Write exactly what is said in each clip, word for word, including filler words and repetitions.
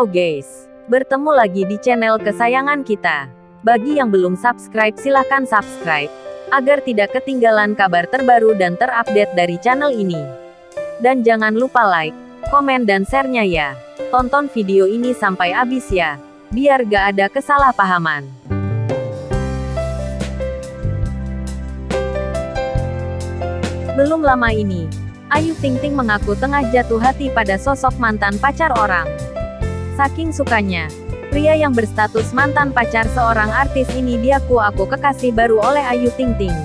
Halo guys, bertemu lagi di channel kesayangan kita. Bagi yang belum subscribe silahkan subscribe, agar tidak ketinggalan kabar terbaru dan terupdate dari channel ini. Dan jangan lupa like, komen dan share-nya ya. Tonton video ini sampai habis ya, biar gak ada kesalahpahaman. Belum lama ini, Ayu Ting Ting mengaku tengah jatuh hati pada sosok mantan pacar orang. Saking sukanya, pria yang berstatus mantan pacar seorang artis ini diaku-aku kekasih baru oleh Ayu Ting Ting.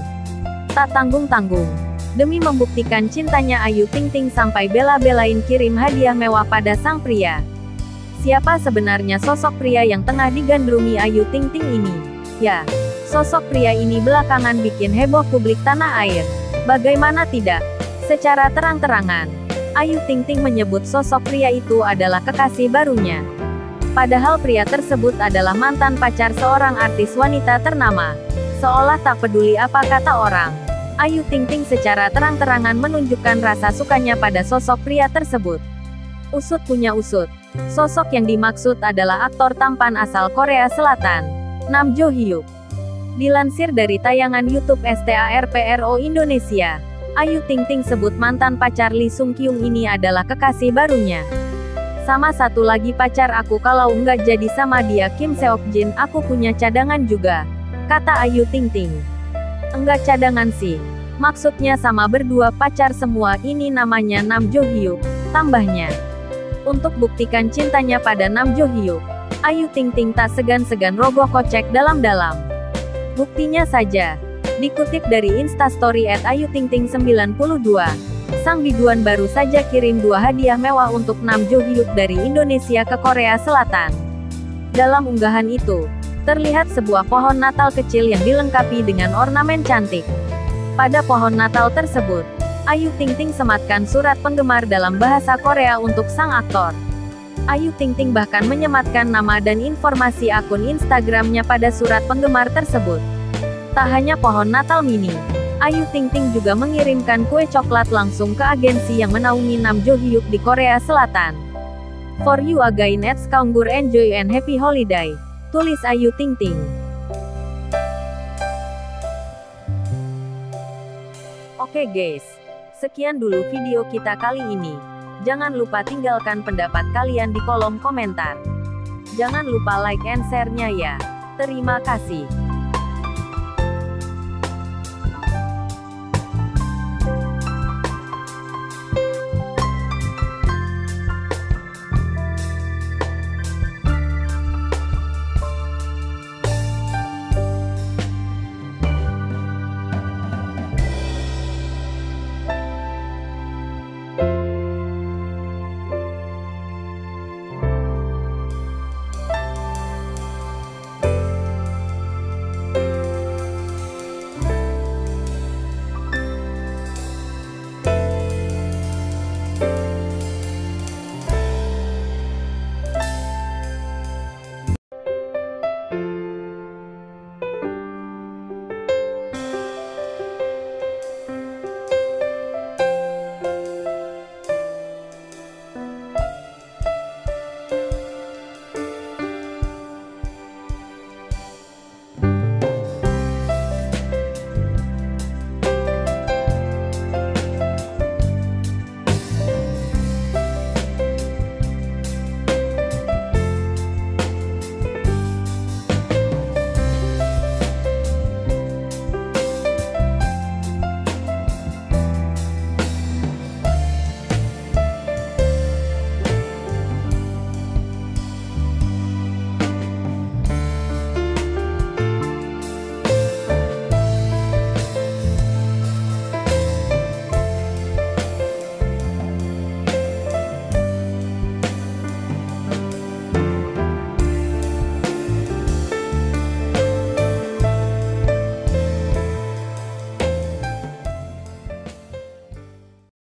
Tak tanggung-tanggung, demi membuktikan cintanya Ayu Ting Ting sampai bela-belain kirim hadiah mewah pada sang pria. Siapa sebenarnya sosok pria yang tengah digandrungi Ayu Ting Ting ini? Ya, sosok pria ini belakangan bikin heboh publik tanah air. Bagaimana tidak? Secara terang-terangan, Ayu Ting Ting menyebut sosok pria itu adalah kekasih barunya. Padahal pria tersebut adalah mantan pacar seorang artis wanita ternama. Seolah tak peduli apa kata orang, Ayu Ting Ting secara terang-terangan menunjukkan rasa sukanya pada sosok pria tersebut. Usut punya usut, sosok yang dimaksud adalah aktor tampan asal Korea Selatan, Nam Joo Hyuk. Dilansir dari tayangan YouTube STARPRO Indonesia, Ayu Ting Ting sebut mantan pacar Lee Sung Kyung ini adalah kekasih barunya. Sama satu lagi pacar aku, kalau nggak jadi sama dia Kim Seok Jin, aku punya cadangan juga, kata Ayu Ting Ting. Enggak cadangan sih, maksudnya sama berdua pacar semua, ini namanya Nam Joo Hyuk, tambahnya. Untuk buktikan cintanya pada Nam Joo Hyuk, Ayu Ting Ting tak segan-segan rogoh kocek dalam-dalam. Buktinya saja. Dikutip dari Instastory et ayu ting ting sembilan dua, sang biduan baru saja kirim dua hadiah mewah untuk Nam Joo Hyuk dari Indonesia ke Korea Selatan. Dalam unggahan itu, terlihat sebuah pohon Natal kecil yang dilengkapi dengan ornamen cantik. Pada pohon Natal tersebut, Ayu Ting Ting sematkan surat penggemar dalam bahasa Korea untuk sang aktor. Ayu Ting Ting bahkan menyematkan nama dan informasi akun Instagramnya pada surat penggemar tersebut. Tak hanya pohon Natal mini, Ayu Ting Ting juga mengirimkan kue coklat langsung ke agensi yang menaungi Nam Joo Hyuk di Korea Selatan. For you again at Skanggur, enjoy and happy holiday, tulis Ayu Ting Ting. Oke guys, sekian dulu video kita kali ini. Jangan lupa tinggalkan pendapat kalian di kolom komentar. Jangan lupa like and share-nya ya. Terima kasih.